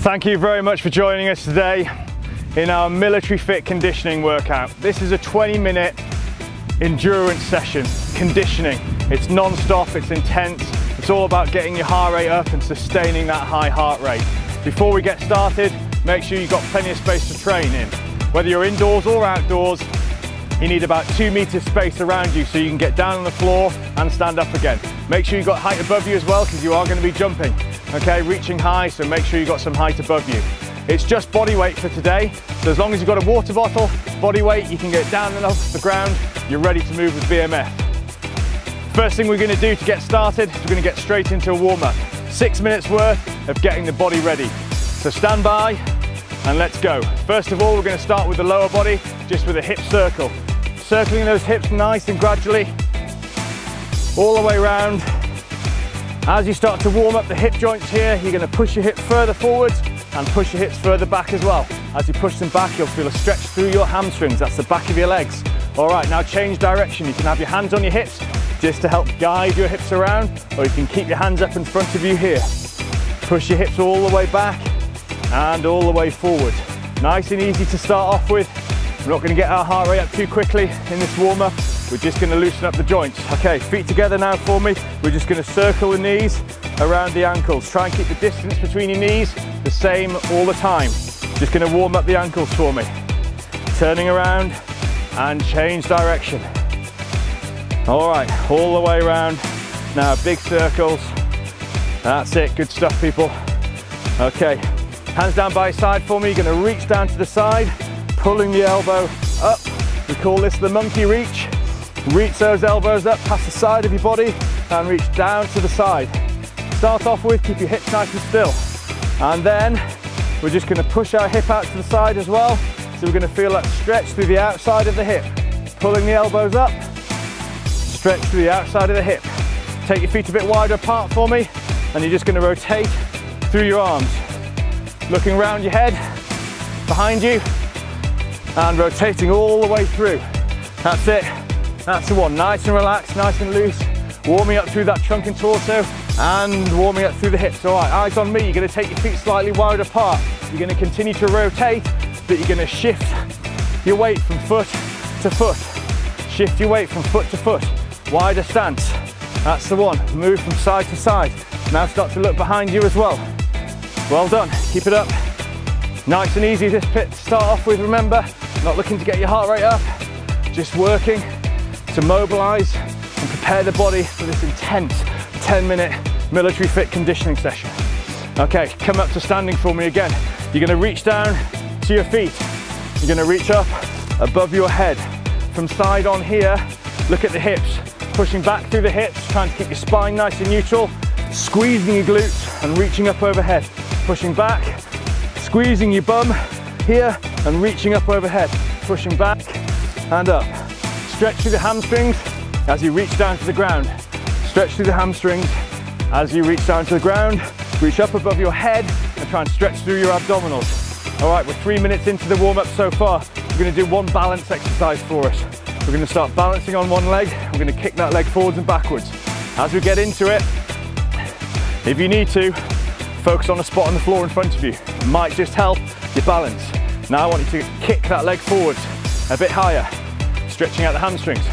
Thank you very much for joining us today in our military fit conditioning workout. This is a 20-minute endurance session, conditioning. It's non-stop, it's intense, it's all about getting your heart rate up and sustaining that high heart rate. Before we get started, make sure you've got plenty of space to train in. Whether you're indoors or outdoors, you need about 2 meters space around you so you can get down on the floor and stand up again. Make sure you've got height above you as well, because you are going to be jumping, okay, reaching high, so make sure you've got some height above you. It's just body weight for today, so as long as you've got a water bottle, body weight, you can get down and off the ground, you're ready to move with BMF. First thing we're going to do to get started is we're going to get straight into a warm-up. 6 minutes worth of getting the body ready. So stand by and let's go. First of all, we're going to start with the lower body, just with a hip circle. Circling those hips nice and gradually, all the way round. As you start to warm up the hip joints here, you're going to push your hips further forwards and push your hips further back as well. As you push them back, you'll feel a stretch through your hamstrings, that's the back of your legs. All right, now change direction. You can have your hands on your hips just to help guide your hips around, or you can keep your hands up in front of you here. Push your hips all the way back and all the way forward. Nice and easy to start off with. We're not going to get our heart rate up too quickly in this warm-up. We're just going to loosen up the joints. Okay, feet together now for me. We're just going to circle the knees around the ankles. Try and keep the distance between your knees the same all the time. Just going to warm up the ankles for me. Turning around and change direction. All right, all the way around. Now big circles. That's it, good stuff people. Okay, hands down by your side for me. You're going to reach down to the side, pulling the elbow up. We call this the monkey reach. Reach those elbows up past the side of your body and reach down to the side. Start off with, keep your hips nice and still. And then we're just going to push our hip out to the side as well. So we're going to feel that stretch through the outside of the hip. Pulling the elbows up, stretch through the outside of the hip. Take your feet a bit wider apart for me, and you're just going to rotate through your arms. Looking round your head, behind you, and rotating all the way through. That's it, that's the one. Nice and relaxed, nice and loose. Warming up through that trunk and torso and warming up through the hips. All right, eyes on me. You're gonna take your feet slightly wide apart. You're gonna continue to rotate, but you're gonna shift your weight from foot to foot. Shift your weight from foot to foot. Wider stance, that's the one. Move from side to side. Now start to look behind you as well. Well done, keep it up. Nice and easy this bit to start off with, remember. Not looking to get your heart rate up, just working to mobilize and prepare the body for this intense 10-minute military fit conditioning session. Okay, come up to standing for me again. You're gonna reach down to your feet. You're gonna reach up above your head. From side on here, look at the hips. Pushing back through the hips, trying to keep your spine nice and neutral, squeezing your glutes and reaching up overhead. Pushing back, squeezing your bum here and reaching up overhead. Pushing back and up. Stretch through the hamstrings as you reach down to the ground. Stretch through the hamstrings as you reach down to the ground. Reach up above your head and try and stretch through your abdominals. All right, we're 3 minutes into the warm-up so far. We're gonna do one balance exercise for us. We're gonna start balancing on one leg. We're gonna kick that leg forwards and backwards. As we get into it, if you need to, focus on a spot on the floor in front of you. It might just help your balance. Now I want you to kick that leg forwards a bit higher, stretching out the hamstrings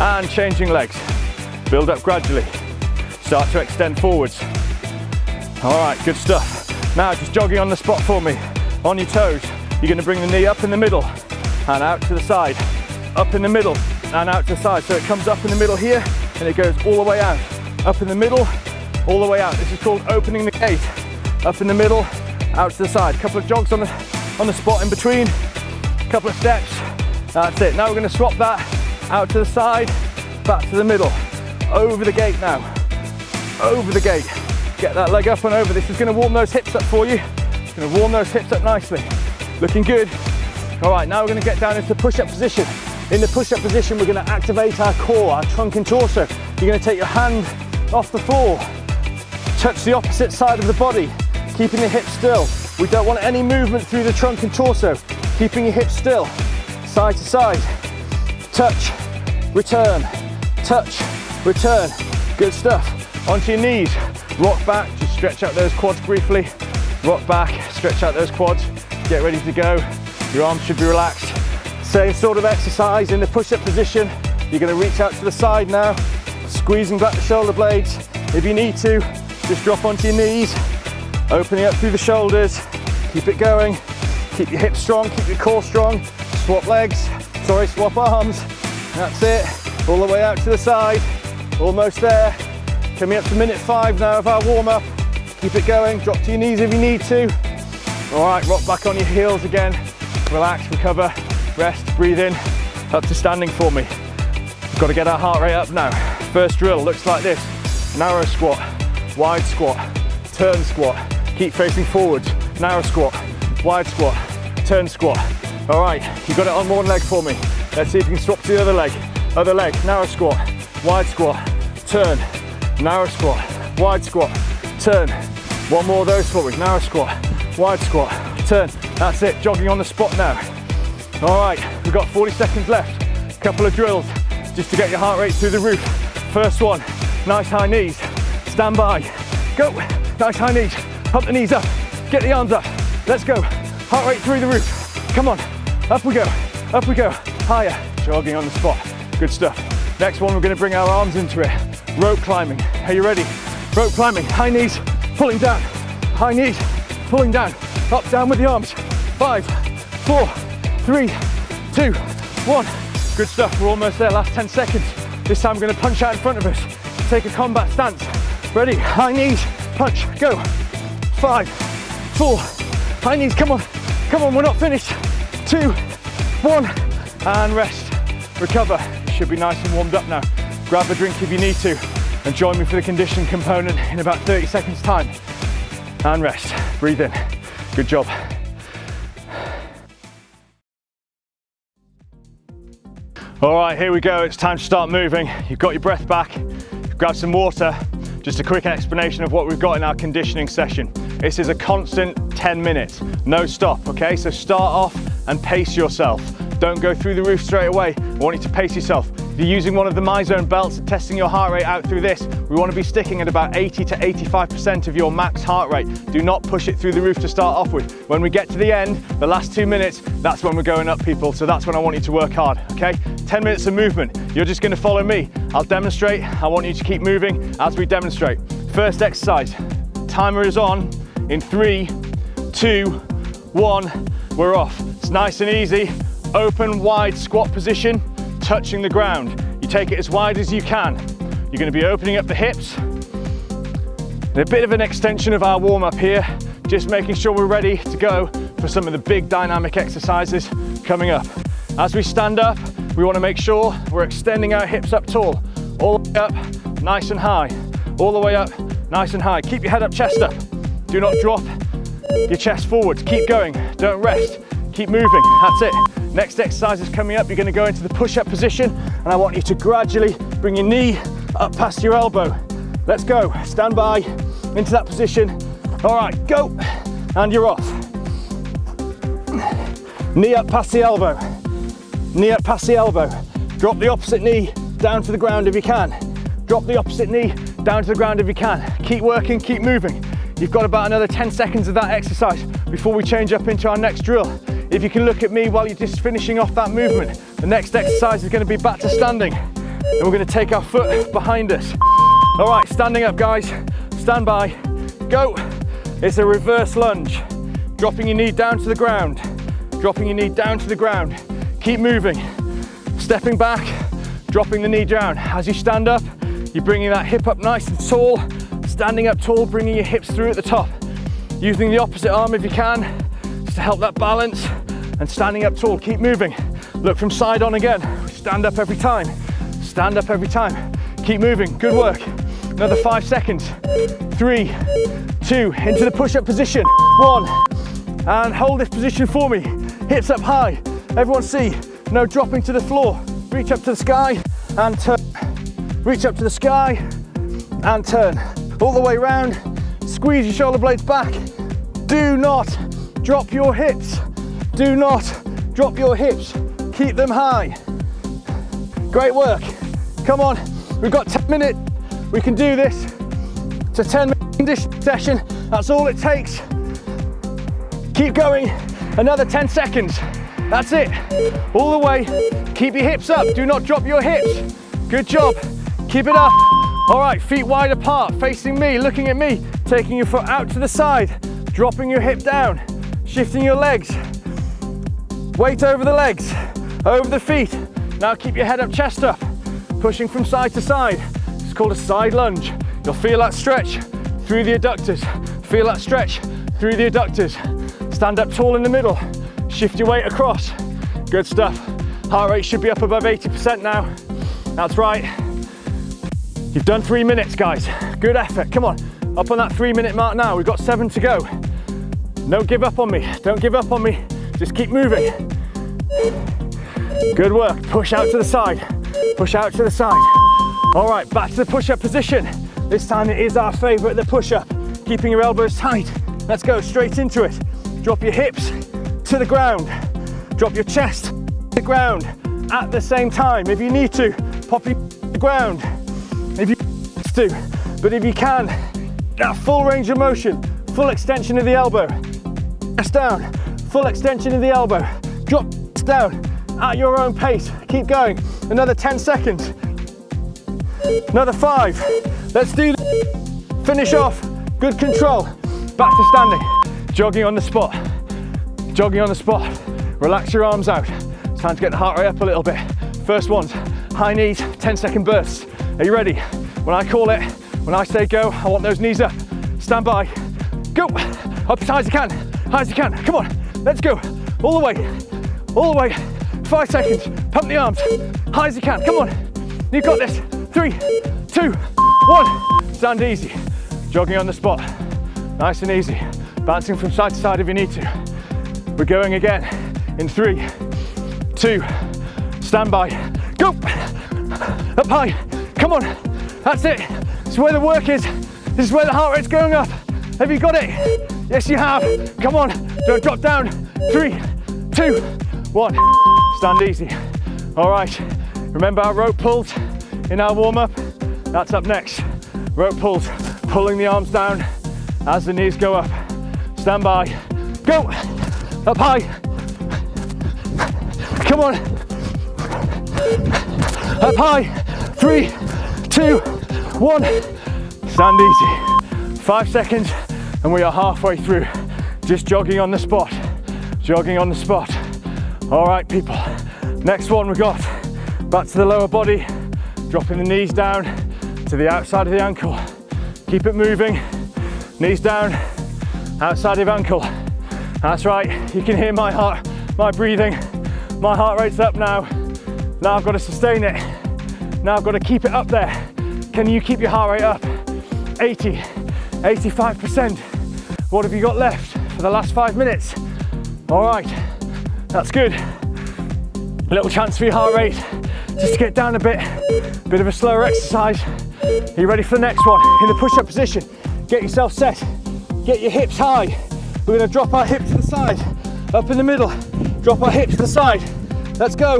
and changing legs. Build up gradually. Start to extend forwards. All right, good stuff. Now just jogging on the spot for me. On your toes, you're gonna bring the knee up in the middle and out to the side. Up in the middle and out to the side. So it comes up in the middle here and it goes all the way out. Up in the middle, all the way out. This is called opening the gate. Up in the middle, out to the side. Couple of jogs on the spot in between. Couple of steps, that's it. Now we're gonna swap that out to the side, back to the middle. Over the gate now, over the gate. Get that leg up and over. This is gonna warm those hips up for you. It's gonna warm those hips up nicely. Looking good. All right, now we're gonna get down into push-up position. In the push-up position, we're gonna activate our core, our trunk and torso. You're gonna take your hand off the floor. Touch the opposite side of the body, keeping the hips still. We don't want any movement through the trunk and torso. Keeping your hips still, side to side. Touch, return, touch, return. Good stuff. Onto your knees, rock back, just stretch out those quads briefly. rock back, stretch out those quads, get ready to go. Your arms should be relaxed. Same sort of exercise in the push-up position. You're gonna reach out to the side now, squeezing back the shoulder blades. If you need to, just drop onto your knees, opening up through the shoulders, keep it going. Keep your hips strong, keep your core strong. Swap legs, sorry, swap arms. That's it, all the way out to the side. Almost there. Coming up to minute 5 now of our warm up. Keep it going, drop to your knees if you need to. All right, rock back on your heels again. Relax, recover, rest, breathe in. Up to standing for me. We've got to get our heart rate up now. First drill looks like this. Narrow squat, wide squat, turn squat. Keep facing forwards. Narrow squat, wide squat, turn squat. All right, you've got it on one leg for me. Let's see if you can swap to the other leg. Other leg, narrow squat, wide squat, turn. Narrow squat, wide squat, turn. One more of those for me. Narrow squat, wide squat, turn. That's it, jogging on the spot now. All right, we've got 40 seconds left. Couple of drills just to get your heart rate through the roof. First one, nice high knees. Stand by, go. Nice high knees, pump the knees up. Get the arms up, let's go. Heart rate through the roof, come on. Up we go, higher. Jogging on the spot, good stuff. Next one, we're gonna bring our arms into it. Rope climbing, are you ready? Rope climbing, high knees, pulling down. High knees, pulling down. Up, down with the arms. 5, 4, 3, 2, 1. Good stuff, we're almost there, last 10 seconds. This time we're gonna punch out in front of us. Take a combat stance. Ready, high knees, punch, go. 5, 4, high knees, come on. Come on, we're not finished. 2, 1, and rest. Recover, it should be nice and warmed up now. Grab a drink if you need to, and join me for the condition component in about 30 seconds time. And rest, breathe in, good job. All right, here we go, it's time to start moving. You've got your breath back, grab some water. Just a quick explanation of what we've got in our conditioning session. This is a constant 10 minutes, no stop, okay? So start off and pace yourself. Don't go through the roof straight away, I want you to pace yourself. If you're using one of the MyZone belts and testing your heart rate out through this, we want to be sticking at about 80 to 85% of your max heart rate. Do not push it through the roof to start off with. When we get to the end, the last 2 minutes, that's when we're going up, people. So that's when I want you to work hard, okay? 10 minutes of movement. You're just going to follow me. I'll demonstrate. I want you to keep moving as we demonstrate. First exercise. Timer is on. In 3, 2, 1, we're off. It's nice and easy. Open, wide squat position. Touching the ground. You take it as wide as you can. You're going to be opening up the hips. And a bit of an extension of our warm-up here, just making sure we're ready to go for some of the big dynamic exercises coming up. As we stand up, we want to make sure we're extending our hips up tall, all the way up, nice and high, all the way up, nice and high. Keep your head up, chest up. Do not drop your chest forwards. Keep going, don't rest. Keep moving, that's it. Next exercise is coming up. You're going to go into the push-up position, and I want you to gradually bring your knee up past your elbow. Let's go. Stand by into that position. All right, go, and you're off. Knee up past the elbow. Knee up past the elbow. Drop the opposite knee down to the ground if you can. Drop the opposite knee down to the ground if you can. Keep working, keep moving. You've got about another 10 seconds of that exercise before we change up into our next drill. If you can look at me while you're just finishing off that movement. The next exercise is going to be back to standing. And we're going to take our foot behind us. All right, standing up, guys. Stand by. Go. It's a reverse lunge. Dropping your knee down to the ground. Dropping your knee down to the ground. Keep moving. Stepping back, dropping the knee down. As you stand up, you're bringing that hip up nice and tall. Standing up tall, bringing your hips through at the top. Using the opposite arm if you can to help that balance. And standing up tall, keep moving. Look from side on again. Stand up every time. Stand up every time. Keep moving, good work. Another 5 seconds. 3, 2, into the push-up position. 1, and hold this position for me. Hips up high, everyone see. No dropping to the floor. Reach up to the sky and turn. Reach up to the sky and turn. All the way round, squeeze your shoulder blades back. Do not drop your hips. Do not drop your hips. Keep them high. Great work. Come on, we've got 10 minutes. We can do this. It's a 10-minute conditioning session. That's all it takes. Keep going, another 10 seconds. That's it, all the way. Keep your hips up, do not drop your hips. Good job, keep it up. All right, feet wide apart, facing me, looking at me, taking your foot out to the side, dropping your hip down, shifting your legs. Weight over the legs, over the feet. Now keep your head up, chest up, pushing from side to side. It's called a side lunge. You'll feel that stretch through the adductors. Feel that stretch through the adductors. Stand up tall in the middle, shift your weight across. Good stuff. Heart rate should be up above 80% now. That's right. You've done 3 minutes, guys. Good effort, come on. Up on that 3 minute mark now. We've got 7 to go. Don't give up on me, don't give up on me. Just keep moving. Good work, push out to the side. Push out to the side. All right, back to the push-up position. This time it is our favorite, the push-up. Keeping your elbows tight. Let's go, straight into it. Drop your hips to the ground. Drop your chest to the ground at the same time. If you need to, pop your to the ground. If you need to, but if you can, that full range of motion, full extension of the elbow. Chest down, full extension of the elbow. Drop down at your own pace. Keep going, another 10 seconds. Another 5, let's do this. Finish off, good control. Back to standing, jogging on the spot. Jogging on the spot, relax your arms out. It's time to get the heart rate up a little bit. First ones, high knees, 10-second bursts. Are you ready? When I call it, when I say go, I want those knees up. Stand by, go, up as high as you can, high as you can. Come on, let's go, all the way, all the way. 5 seconds, pump the arms, high as you can, come on. You've got this, 3, 2, 1. Stand easy, jogging on the spot. Nice and easy, bouncing from side to side if you need to. We're going again in 3, 2, stand by, go. Up high, come on, that's it. This is where the work is. This is where the heart rate's going up. Have you got it? Yes, you have. Come on, don't drop down. 3, 2, 1. Stand easy. All right, remember our rope pulls in our warm-up? That's up next. Rope pulls, pulling the arms down as the knees go up. Stand by, go, up high. Come on, up high. 3, 2, 1. Stand easy. 5 seconds and we are halfway through. Just jogging on the spot, jogging on the spot. All right, people, next one we got. Back to the lower body, dropping the knees down to the outside of the ankle. Keep it moving, knees down, outside of ankle. That's right, you can hear my heart, my breathing. My heart rate's up now. Now I've got to sustain it. Now I've got to keep it up there. Can you keep your heart rate up? 80, 85%. What have you got left for the last 5 minutes? All right. That's good. Little chance for your heart rate just to get down a bit. Bit of a slower exercise. Are you ready for the next one? In the push-up position, get yourself set. Get your hips high. We're gonna drop our hips to the side. Up in the middle, drop our hips to the side. Let's go.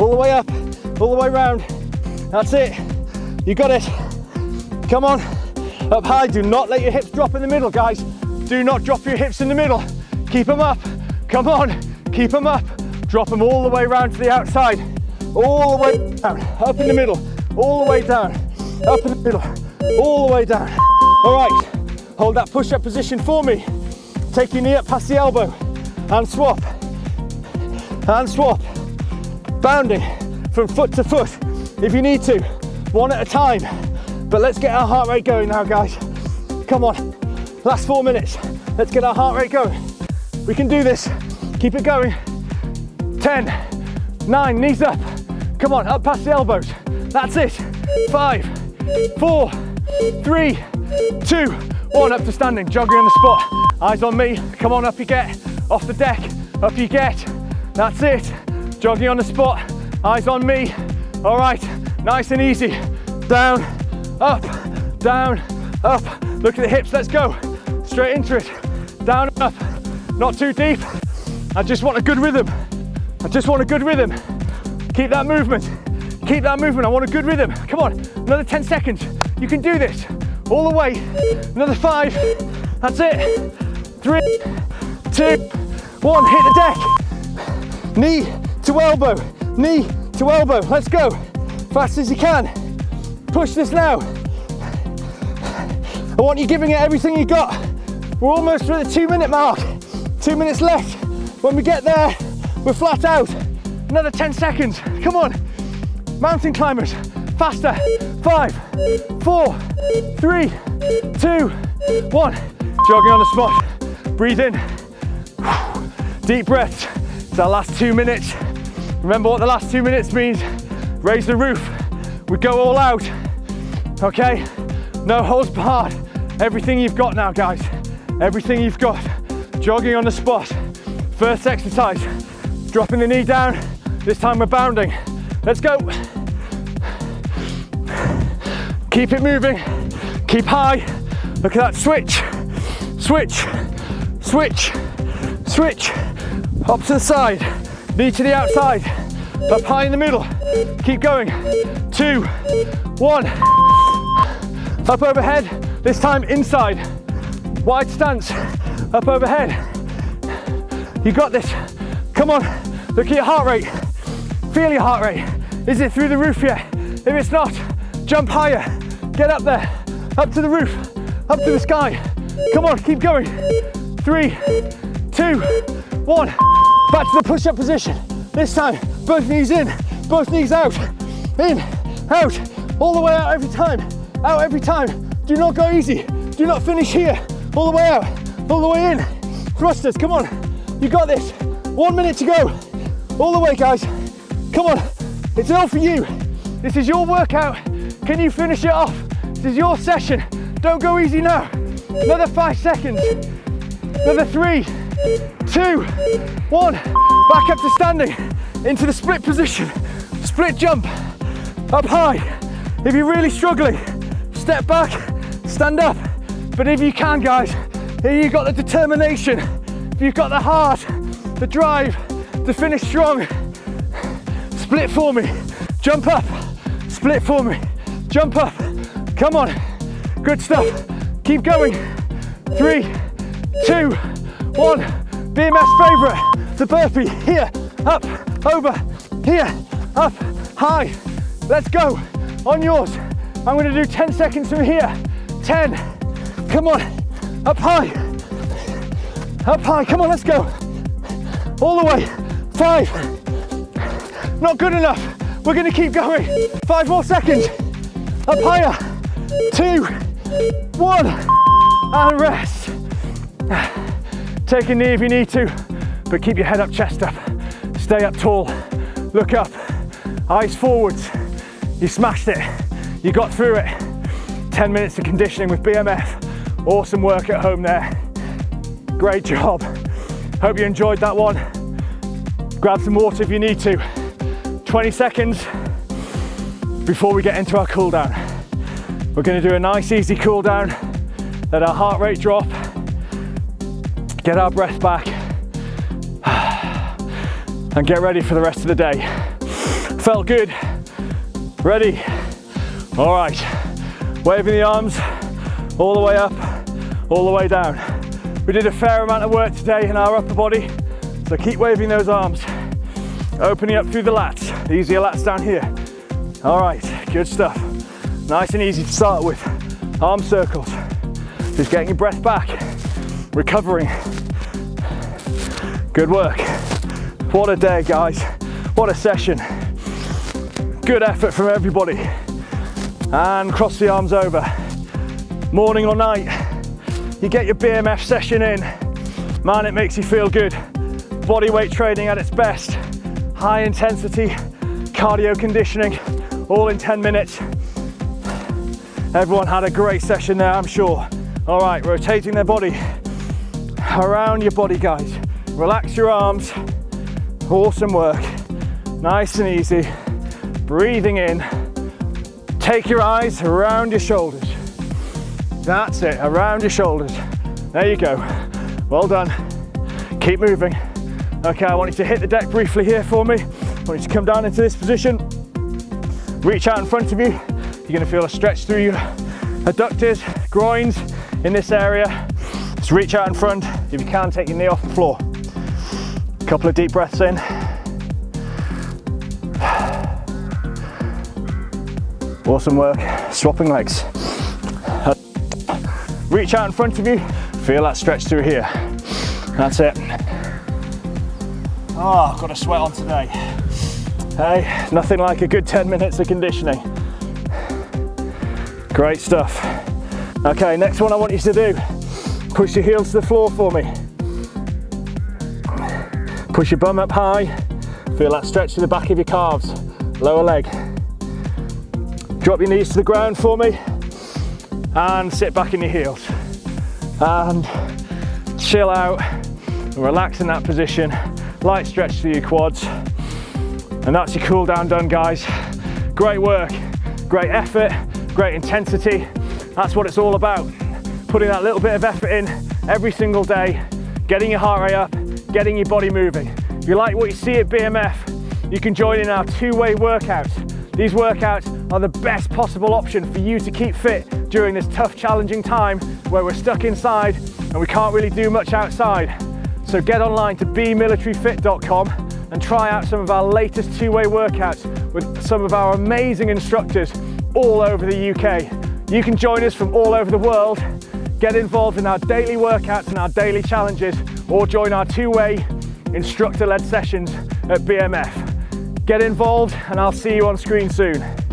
All the way up, all the way round. That's it. You got it. Come on. Up high, do not let your hips drop in the middle, guys. Do not drop your hips in the middle. Keep them up. Come on. Keep them up, drop them all the way round to the outside, all the way down, up in the middle, all the way down, up in the middle, all the way down. All right, hold that push-up position for me. Take your knee up past the elbow, and swap, and swap. Bounding from foot to foot, if you need to, one at a time. But let's get our heart rate going now, guys. Come on, last 4 minutes. Let's get our heart rate going. We can do this. Keep it going. 10, 9, knees up. Come on, up past the elbows. That's it. 5, 4, 3, 2, 1. Up to standing, jogging on the spot. Eyes on me. Come on, up you get. Off the deck, up you get. That's it. Jogging on the spot. Eyes on me. All right, nice and easy. Down, up, down, up. Look at the hips, let's go. Straight into it. Down, up. Not too deep. I just want a good rhythm. I just want a good rhythm. Keep that movement. Keep that movement. I want a good rhythm. Come on, another 10 seconds. You can do this. All the way. Another 5. That's it. 3, 2, 1, hit the deck. Knee to elbow, knee to elbow. Let's go, fast as you can. Push this now. I want you giving it everything you got. We're almost through the 2 minute mark. 2 minutes left. When we get there, we're flat out. Another 10 seconds, come on. Mountain climbers, faster. 5, 4, 3, 2, 1. Jogging on the spot, breathe in. Deep breaths, it's our last 2 minutes. Remember what the last 2 minutes means. Raise the roof, we go all out, okay? No holds barred, everything you've got now, guys. Everything you've got, jogging on the spot. First exercise, dropping the knee down. This time we're bounding. Let's go. Keep it moving, keep high. Look at that switch, switch, switch, switch. Up to the side, knee to the outside, up high in the middle. Keep going, 2, 1. Up overhead, this time inside. Wide stance, up overhead. You got this, come on. Look at your heart rate, feel your heart rate. Is it through the roof yet? If it's not, jump higher, get up there, up to the roof, up to the sky. Come on, keep going. 3, 2, 1. Back to the push-up position. This time, both knees in, both knees out. In, out, all the way out every time. Out every time, do not go easy. Do not finish here, all the way out, all the way in. Thrusters, come on, you got this. 1 minute to go, all the way guys. Come on, it's all for you. This is your workout, can you finish it off? This is your session, don't go easy now. Another 5 seconds, another 3, 2, 1. Back up to standing, into the split position. Split jump, up high. If you're really struggling, step back, stand up. But if you can, guys, if you've got the determination, if you've got the heart, the drive to finish strong, split for me, jump up, split for me, jump up. Come on, good stuff. Keep going. 3, 2, 1. BMF favorite, the burpee. Here, up, over, here, up, high. Let's go, on yours. I'm gonna do 10 seconds from here. 10, come on, up high, come on, let's go. All the way, 5, not good enough. We're gonna keep going, 5 more seconds. Up higher, 2, 1, and rest. Take a knee if you need to, but keep your head up, chest up. Stay up tall, look up, eyes forwards. You smashed it, you got through it. 10 minutes of conditioning with BMF. Awesome work at home there. Great job. Hope you enjoyed that one. Grab some water if you need to. 20 seconds before we get into our cool down. We're gonna do a nice easy cool down, let our heart rate drop, get our breath back, and get ready for the rest of the day. Felt good? Ready? All right, waving the arms all the way up, all the way down. We did a fair amount of work today in our upper body, so keep waving those arms. Opening up through the lats, the easier lats down here. All right, good stuff. Nice and easy to start with. Arm circles, just getting your breath back, recovering. Good work. What a day, guys. What a session. Good effort from everybody. And cross the arms over. Morning or night, you get your BMF session in. Man, it makes you feel good. Body weight training at its best. High intensity, cardio conditioning, all in 10 minutes. Everyone had a great session there, I'm sure. All right, rotating their body around your body, guys. Relax your arms. Awesome work. Nice and easy. Breathing in, take your eyes around your shoulders. That's it, around your shoulders. There you go, well done. Keep moving. Okay, I want you to hit the deck briefly here for me. I want you to come down into this position, reach out in front of you. You're gonna feel a stretch through your adductors, groins in this area. Just reach out in front, If you can, take your knee off the floor. A couple of deep breaths in. Awesome work, swapping legs. Reach out in front of you, feel that stretch through here. That's it. Oh, I've got a sweat on today. Hey, nothing like a good 10 minutes of conditioning. Great stuff. Okay, next one I want you to do, push your heels to the floor for me. Push your bum up high, feel that stretch to the back of your calves, lower leg. Drop your knees to the ground for me and sit back in your heels. And chill out and relax in that position. Light stretch through your quads. And that's your cool down done, guys. Great work, great effort, great intensity. That's what it's all about. Putting that little bit of effort in every single day, getting your heart rate up, getting your body moving. If you like what you see at BMF, you can join in our two-way workout. These workouts are the best possible option for you to keep fit during this tough, challenging time where we're stuck inside and we can't really do much outside. So get online to bemilitaryfit.com and try out some of our latest two-way workouts with some of our amazing instructors all over the UK. You can join us from all over the world, get involved in our daily workouts and our daily challenges, or join our two-way instructor-led sessions at BMF. Get involved and I'll see you on screen soon.